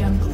Jungle.